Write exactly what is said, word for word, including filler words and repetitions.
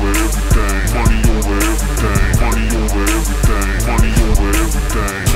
over everything, money over everything, money over everything, money over everything.